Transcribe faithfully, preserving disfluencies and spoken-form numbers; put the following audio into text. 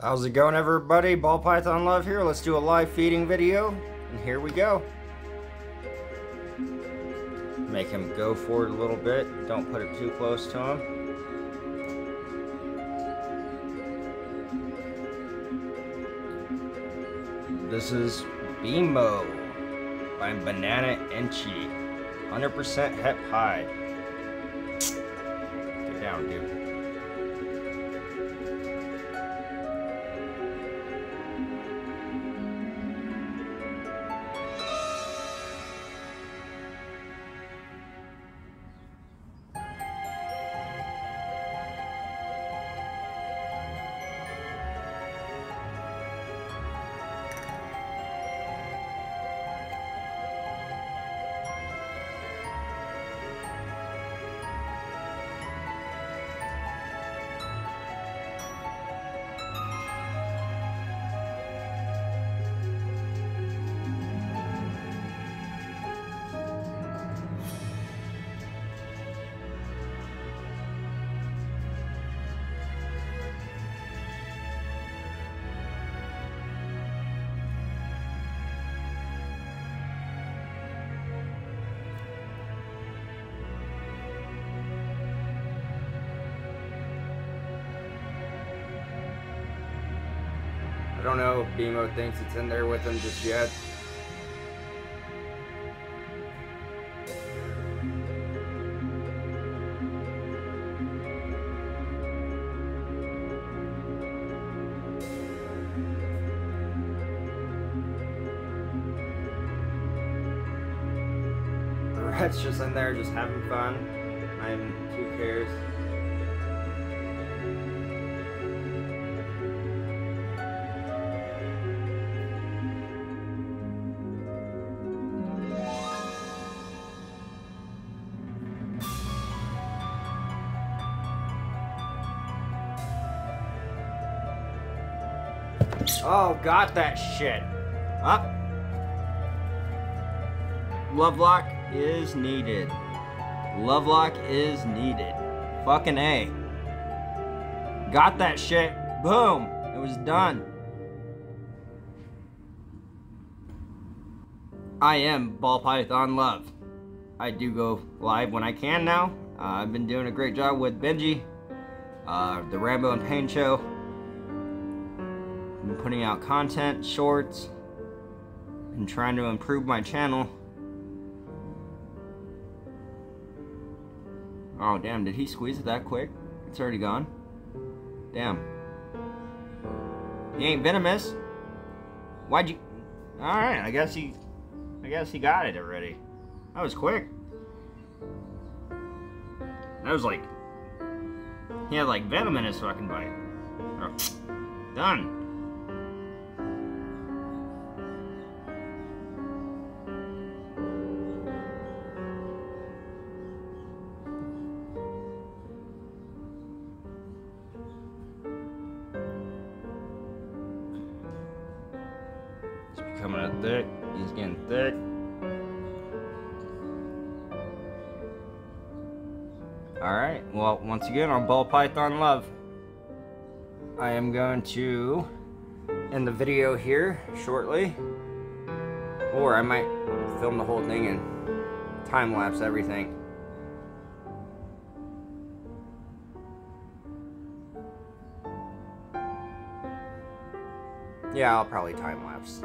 How's it going, everybody? Ball Python Love here. Let's do a live feeding video, and here we go. Make him go forward a little bit. Don't put it too close to him. This is B M O by Banana Enchi, one hundred percent hep high. Get down, dude. I don't know if B M O thinks it's in there with him just yet. The rat's just in there, just having fun. I'm who cares. Oh, got that shit. Up. Love lock is needed. Love lock is needed. Fucking A. Got that shit. Boom. It was done. I am Ball Python Love. I do go live when I can now. Uh, I've been doing a great job with Benji, uh, the Rambo and Pain show. Been putting out content, shorts, and trying to improve my channel. Oh damn, did he squeeze it that quick? It's already gone. Damn. He ain't venomous. Why'd you? Alright, I guess he I guess he got it already. That was quick. That was like, he had like venom in his fucking bite. Oh, done. Coming out thick, he's getting thick. Alright, well, once again, on Ball Python Love, I am going to end the video here shortly, or I might film the whole thing and time-lapse everything. Yeah, I'll probably time-lapse.